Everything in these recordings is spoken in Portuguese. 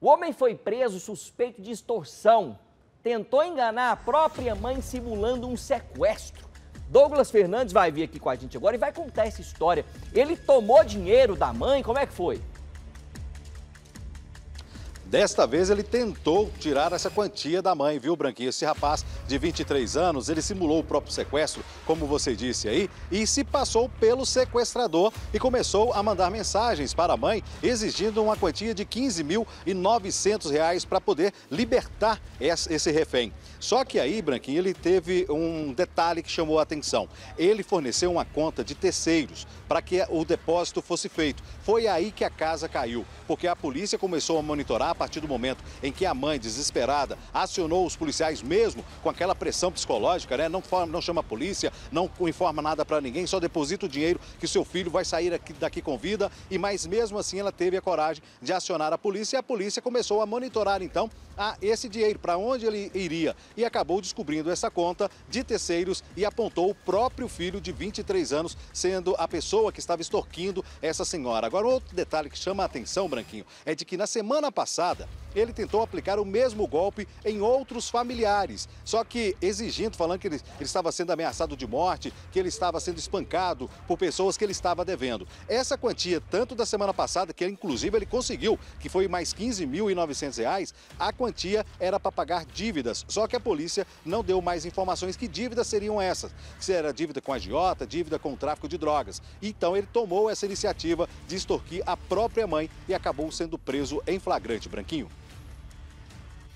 O homem foi preso suspeito de extorsão. Tentou enganar a própria mãe simulando um sequestro. Douglas Fernandes vai vir aqui com a gente agora e vai contar essa história. Ele tomou dinheiro da mãe, como é que foi? Desta vez ele tentou tirar essa quantia da mãe, viu, Branquinho? Esse rapaz de 23 anos, ele simulou o próprio sequestro, como você disse aí, e se passou pelo sequestrador e começou a mandar mensagens para a mãe, exigindo uma quantia de R$ 15.900 para poder libertar esse refém. Só que aí, Branquinho, ele teve um detalhe que chamou a atenção. Ele forneceu uma conta de terceiros para que o depósito fosse feito. Foi aí que a casa caiu, porque a polícia começou a monitorar a partir do momento em que a mãe, desesperada, acionou os policiais mesmo com aquela pressão psicológica, né? Não chama a polícia, não informa nada para ninguém, só deposita o dinheiro que seu filho vai sair daqui com vida. Mas mesmo assim ela teve a coragem de acionar a polícia e a polícia começou a monitorar então esse dinheiro, para onde ele iria. E acabou descobrindo essa conta de terceiros e apontou o próprio filho de 23 anos, sendo a pessoa que estava extorquindo essa senhora. Agora, outro detalhe que chama a atenção, Branquinho, é de que na semana passada ele tentou aplicar o mesmo golpe em outros familiares, só que exigindo, falando que ele estava sendo ameaçado de morte, que ele estava sendo espancado por pessoas que ele estava devendo. Essa quantia, tanto da semana passada, que inclusive ele conseguiu, que foi mais R$ 15.900, a quantia era para pagar dívidas, só que a polícia não deu mais informações que dívidas seriam essas, se era dívida com agiota, dívida com o tráfico de drogas. Então ele tomou essa iniciativa de extorquir a própria mãe e acabou sendo preso em flagrante, Branquinho.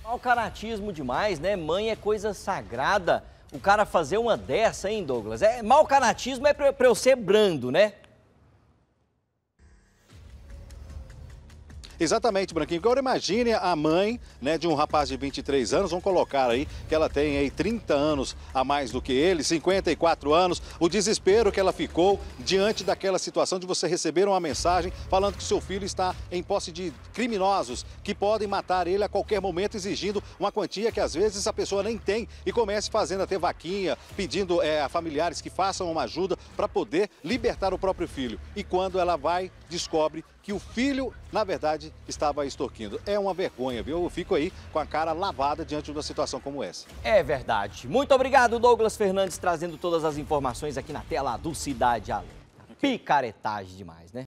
Mal caratismo demais, né? Mãe é coisa sagrada. O cara fazer uma dessa, hein, Douglas? Mal caratismo é pra eu ser brando, né? Exatamente, Branquinho. Agora imagine a mãe, né, de um rapaz de 23 anos, vamos colocar aí que ela tem aí 30 anos a mais do que ele, 54 anos, o desespero que ela ficou diante daquela situação de você receber uma mensagem falando que seu filho está em posse de criminosos que podem matar ele a qualquer momento, exigindo uma quantia que às vezes a pessoa nem tem, e comece fazendo até vaquinha, pedindo a familiares que façam uma ajuda para poder libertar o próprio filho. E quando ela vai, descobre que o filho, na verdade, estava extorquindo. É uma vergonha, viu? Eu fico aí com a cara lavada diante de uma situação como essa. É verdade. Muito obrigado, Douglas Fernandes, trazendo todas as informações aqui na tela do Cidade Alerta. Picaretagem demais, né?